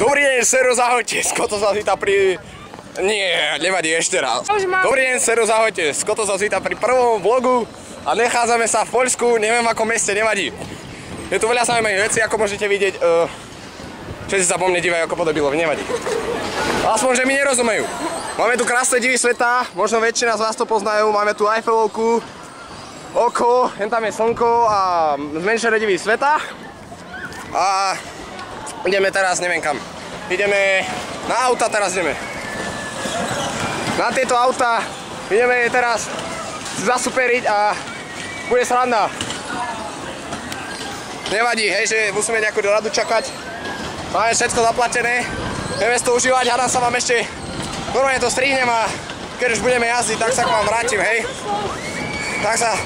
Dobrý deň, Sero, zahojte, Skoto sa zvíta pri... Nie, nevadí, ešte raz. Dobrý deň, Sero, zahojte, Skoto sa zvíta pri prvom vlogu a nachádzame sa v Poľsku, neviem v akom meste, nevadí. Je tu veľa zaujímavých vecí, ako môžete vidieť. Všetci sa po mne dívajú ako podobilo, nevadí. Aspoň, že mi nerozumejú. Máme tu krásne divy sveta, možno väčšina z vás to poznajú, máme tu Eiffelovku, oko, jen tam je slnko a menšie divy sveta. A ideme teraz, neviem kam. Ideme na auta, teraz ideme. Na tieto auta ideme teraz zasuperiť a bude sranda. Nevadí, hej, že musíme nejakú radu čakať. Máme všetko zaplatené. Budeme si to užívať, hádam sa vám ešte. Normálne to strihnem a keď už budeme jazdiť, tak sa k vám vrátim, hej. Tak sa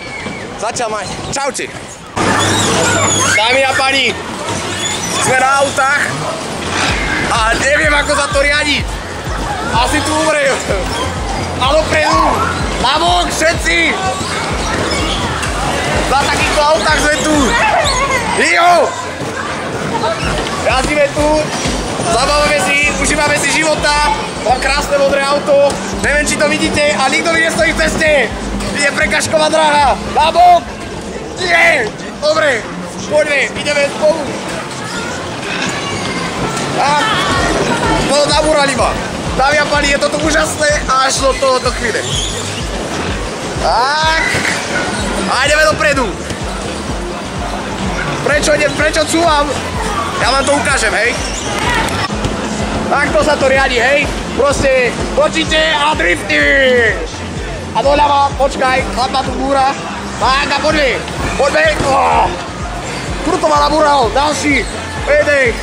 začal mať. Čauči. Dámy a páni, sme na autách a neviem ako za to riadiť. Asi tu umrejú. A dopredu, na bok všetci. Za takýchto autách sme tu. Hiho! Jazdíme tu, zabávame si, užívame si života. Mám krásne modré auto, neviem či to vidíte a nikto mi nestojí v ceste. Je prekažková dráha, na bok. Nie, dobre, poďme, ideme spolu. A to nabúral iba. Dámy a páni, je toto úžasné až do tohoto chvíle. Tak. A ideme dopredu. Prečo cúvam? Ja vám to ukážem, hej. Takto sa to riadi, hej. Proste točíte a drifty. A doľava, počkaj, chlapa tu búra. Tak a poďme, poďme. Kruto ma nabúral, ďalší. Jedej.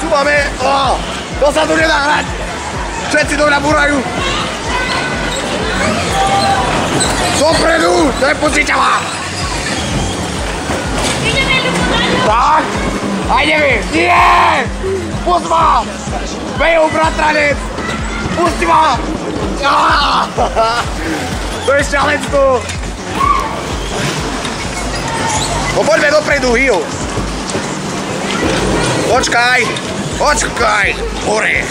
Cúvame, to sa tu nedá hrať. Všetci to nabúrajú. Zopredu, nepustíte ma. Ideme ľubu na ňu. Tak, a ideme. Nie, pust ma. Bejú, bratranec. Pusti ma. To je šťalenstvo. No poďme dopredu, hiu. Počkaj, počkaj, hore.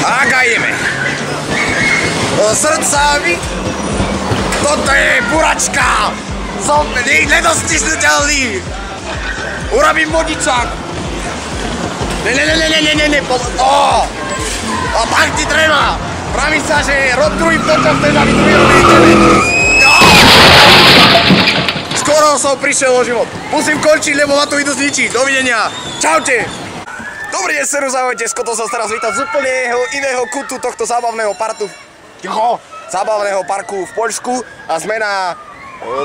Tak a ideme. Srdca mi... Toto je buračka. Som nedostižiteľný. Urobím vodičák. Ne. A tak ti treba. Praví sa, že rozdrujem to, čo chcem, aby druhý rozdrujem. Skoro som prišiel o život. Musím končiť, lebo ma tu idú zničiť. Dovidenia. Čaute. Dobrý deň, Seru, zahojte. Skoto sa teraz vítam z úplne iného kutu tohto zábavného parku. Zábavného parku v Poľsku. A sme na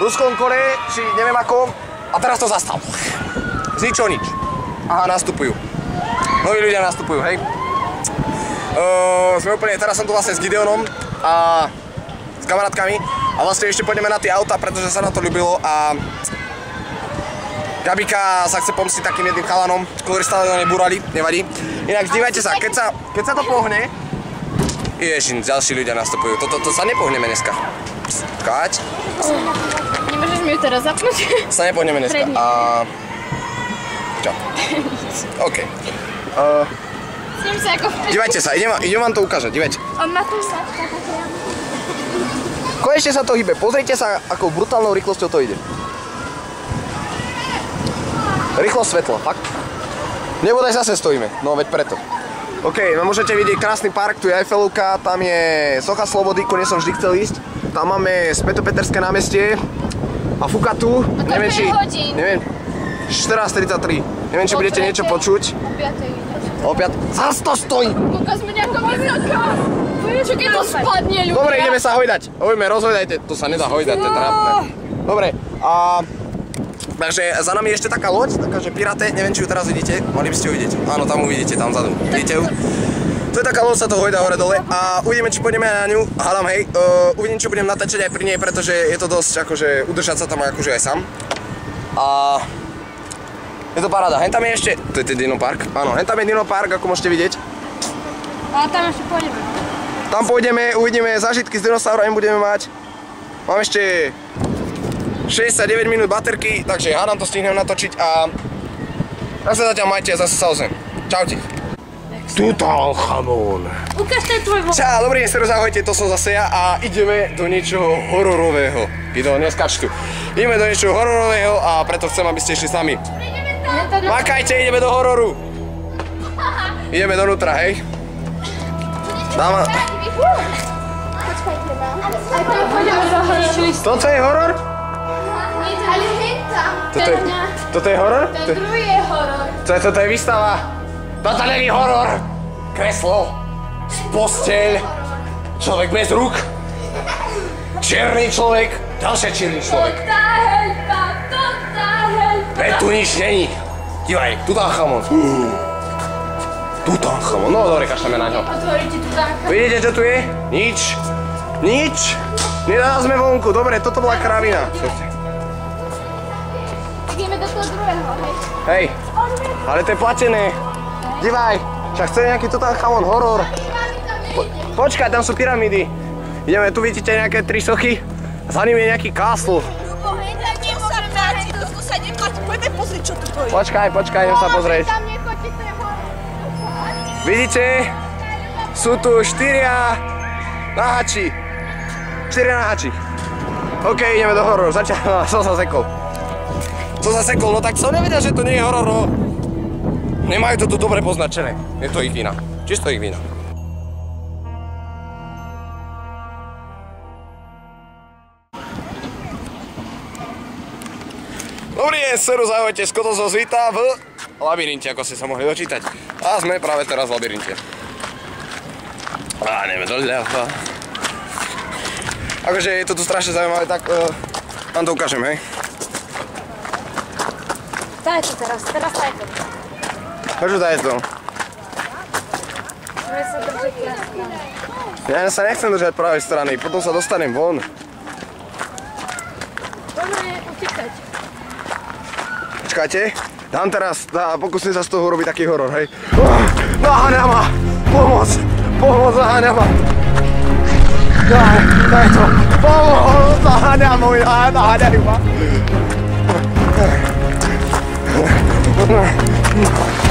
ruskom kole, či neviem akom. A teraz to zastav. Z ničoho nič. Aha, nastupujú. Noví ľudia nastupujú, hej. Sme úplne, teraz som tu vlastne s Gideonom a s kamarátkami. A vlastne ešte pôjdeme na tie auta, pretože sa na to ľúbilo a Gabika sa chce pomstiť takým jedným chalanom, ktorý stále na nej burali, nevadí. Inak zdívajte sa, keď sa to pohne... Ježiš, ďalší ľudia nastupujú, toto sa nepohneme dneska. Káť. Nemôžeš mi ju teraz zapnúť? Sa nepohneme dneska a... Čo? OK. Dívajte sa, idem vám to ukážať, dívajte. On má tu sačka, tak ja... Konečne sa to hýbe. Pozrite sa, akou brutálnou rýchlosťou to ide. Rýchlosť svetla, fakt. Nebodaj zase stojíme, no veď preto. OK, no môžete vidieť krásny park, tu je Eiffelovka, tam je Socha Slobody, konec som vždy chcel ísť. Tam máme Spätopeterské námestie a fúka tu, neviem či... Neviem, 14:33, neviem či budete niečo počuť. O 5. Zas to stojí! Kúka sme nejako vysoká! Čo keď to spadne, ľudia? Dobre, ideme sa hojdať. Hojme, rozhojdajte. To sa nedá hojdať, to je trápne. Dobre, a... Takže za nami je ešte taká loď, takáže pirate, neviem či ju teraz vidíte. Mali by ste ju vidieť. Áno, tam uvidíte, tam vzadu. Vidíte ju? To je taká loď, sa to hojda hore dole a uvidíme, či pôjdeme na ňu. Hádam, hej, uvidím, čo budem natáčať aj pri nej, pretože je to dosť, akože, udržať sa tam akože aj sám. A... Je to paráda. Hen tam je ešte... To je dinopark. Áno, hen tam je dinopark, ako môžete vidieť. A tam ešte pôjdeme. Tam pôjdeme, uvidíme zážitky s dinosaurami budeme mať. Mám ešte 69 minút baterky, takže hádam to stihnem natočiť a tak sa zatiaľ majte, zase sa ozvem. Čaute. Tuto chamón. Ukáž ten tvoj voľ. Čau, dobrý deň, seros, ahojte, to som zase ja a ideme do niečoho hororového. Gideón, neskač tu. Ideme do niečoho hororového a preto chcem, aby ste išli s nami. Makajte, ideme do hororu. Ideme donútra, hej. Dáma. Počkajte nám. Toto je horor? Ale henta. Toto je horor? To druhý je horor. Toto je výstava. Toto není horor! Kreslo, posteľ, človek bez rúk, čierny človek, ďalšia čierny človek. Veď tu nič není. Dívaj, Tutanchamun. Tutanchamun, no dobre, kašľame na ňo. Vidíte, čo tu je? Nič. Nič. Nedá sme vonku, dobre, toto bola kravina. Ideme do toho druhého, hej. Hej, ale to je platené. Dívaj, však chce nejaký Tutanchamun horor. Počkaj, tam sú pyramídy. Ideme, tu vidíte nejaké tri sochy. Za ním je nejaký castle. Počkaj, idem sa pozrieť. Vidíte? Sú tu štyria na hači. OK, ideme do hororu. Zatiaľ som sa sekol. No tak som nevedel, že to nie je horor. Nemajú to tu dobre poznačené. Je to ich vina. Čisto ich vina. Dobrý deň, seru, zahojte, Skoto zo Zvita v labyrinte, ako ste sa mohli dočítať. A sme práve teraz v labyrinte. Á, neviem, to ľava. Akože je to tu strašne zaujímavé, tak vám to ukážem, hej. Daj to teraz daj to. Хочу дать дом. Я се не хочу держать правой стороны, потом се достанем вон. Чекайте, дам teraz, pokusím sa z toho urobiť taký horor, hej. Naháňa ma, pomoc, naháňa ma. Daj to, pomoc, naháňa ma. Pomoc!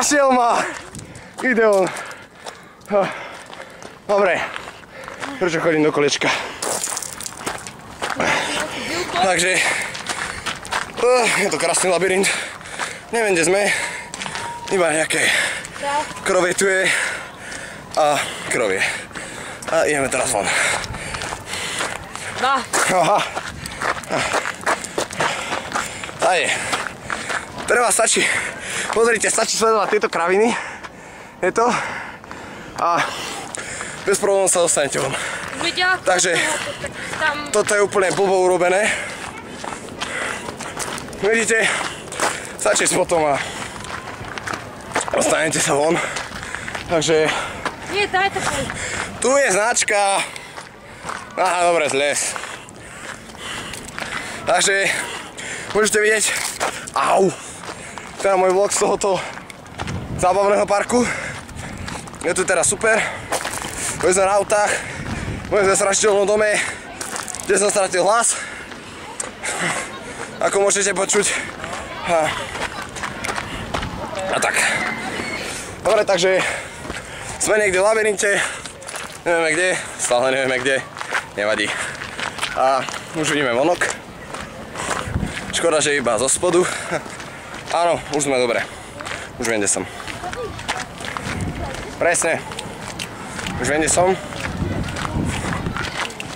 Našiel ma! Gideón. Dobre, prečo chodím do kolečka? Takže, je to krásny labyrint. Neviem, kde sme. Iba nejaké krovie tu je. A krovie. A ideme teraz von. A je. Treba stačí. Pozrite, stačí sledovať tieto kraviny. Je to? A bez problémov sa dostanete von. Takže toto je úplne blbo urobené. Vidíte? Stačí potom a dostanete sa von. Takže... Nie, daj to pôjde. Tu je značka. Aha, dobre, zles. Takže môžete vidieť. Au! Teda môj vlog z tohoto zábavného parku. Je tu teraz super, boli sme na autách, boli sme v strašidelnom dome, kde som stratil hlas. Ako môžete počuť. A tak. Dobre, takže sme niekde v labyrinte, nevieme kde, stále nevieme kde, nevadí. A už vidíme vonok. Škoda, že iba zo spodu. Áno, už sme dobre, už viem, kde som. Presne. Už viem, kde som.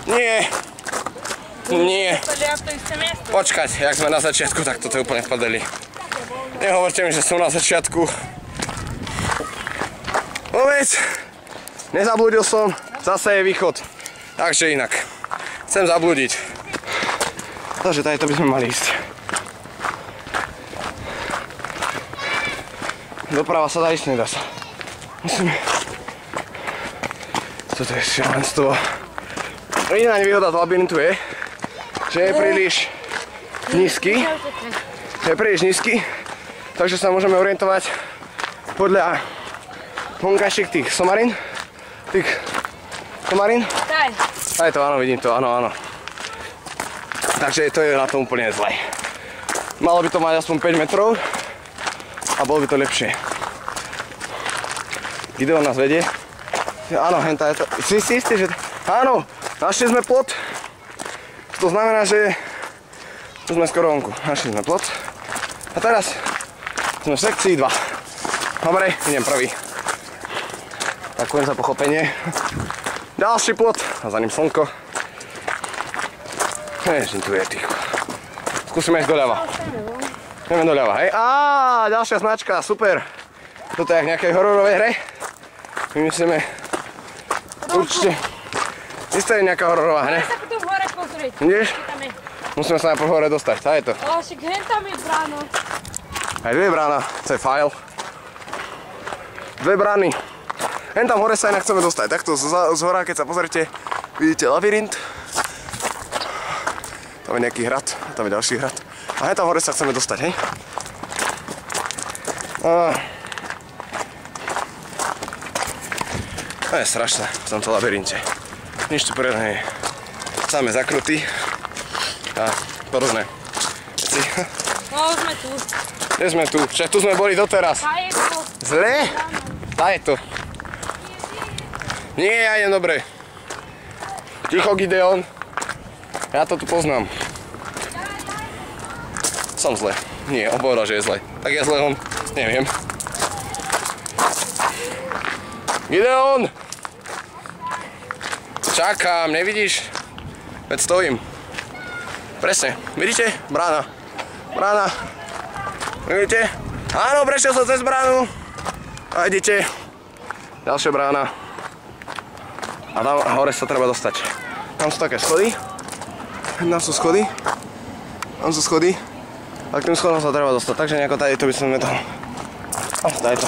Nie. Počkať, jak sme na začiatku, tak toto je úplne v prdeli. Nehovorte mi, že som na začiatku. Vôbec. Nezablúdil som. Zase je východ. Takže inak. Chcem zablúdiť. Takže tady to by sme mali ísť. Doprava sa dá ísť, nedá sa. Musíme... Toto je šialenstvo. Jediná nevýhoda z labyrintu je, že je príliš nízky. Takže sa môžeme orientovať podľa vonkajších tých somarín. Aj to, áno, vidím to, áno, áno. Takže to je na tom úplne zle. Malo by to mať aspoň 5 metrov a bolo by to lepšie. Gideón nás vedie. Áno, hentá je to. Si istý, že... Áno, našli sme plot. To znamená, že... Tu sme skoro vonku. Našli sme plot. A teraz sme v sekcii 2. Dobre, idem prvý. Ďakujem za pochopenie. Ďalší plot a za ním slnko. Ježiš, tu je ticho. Skúsime ísť doľava. Ideme doľava, hej? Áááá, ďalšia značka, super. Toto je jak v nejakej hororovej hre. My myslíme... Určite. Isto je nejaká hororová hra. Musíme sa potom hore pozrieť. Ideš? Musíme sa najprv hore dostať, tá je to. Však hen tam je brána. Aj dve brána, to je fail. Dve brány. Hen tam hore sa inak chceme dostať, takto z hora, keď sa pozrite, vidíte labyrint. Tam je nejaký hrad, tam je ďalší hrad. A hen tam hore sa chceme dostať, hej? To je strašné v tomto labyrinte. Nič tu prírodne je. Samé zakruty a podobné veci. No, už sme tu. Kde sme tu? Však tu sme boli doteraz. Tá je to. Zle? Tá je to. Nie, ja idem dobre. Ticho, Gideón. Ja to tu poznám. Som zle. Nie, on povedal, že je zle. Tak ja zle on. Neviem. Gideón! Čakám, nevidíš? Veď stojím. Presne. Vidíte? Brána. Brána. Vidíte? Áno, prešiel som cez bránu. A idete. Ďalšia brána. A tam hore sa treba dostať. Tam sú také schody. Tam sú schody. A k tým schodom sa treba dostať. Takže nejako tady to by som metal. Tady to.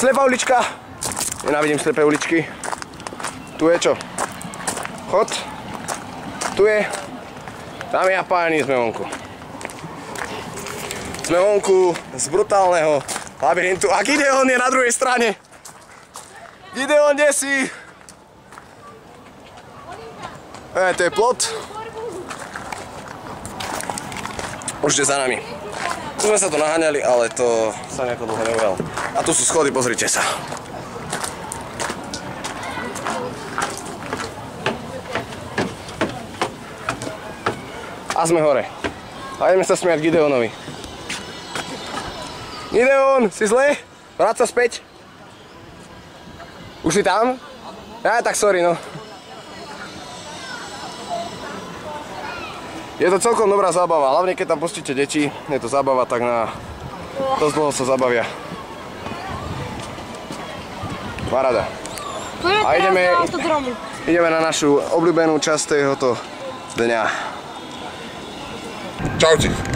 Slepá ulička. Nenávidím slepé uličky. Tu je čo? Chod. Tu je. Tam ja páni, sme vonku. Sme vonku z brutálneho labyrintu. A Gideón je na druhej strane. Gideón, kde si? To je plot. Už je za nami. Tu sme sa to naháňali, ale to sa nejako dlho neujalo. A tu sú schody, pozrite sa. A sme hore. A ideme sa smiať Gideónovi. Gideón, si zle? Vráť sa späť. Už si tam? Aj tak sorry, no. Je to celkom dobrá zábava, hlavne keď tam pustíte deti, je to zábava, tak na to dlho sa zabavia. Paráda. A ideme na našu obľúbenú časť tohoto dňa. Čauči.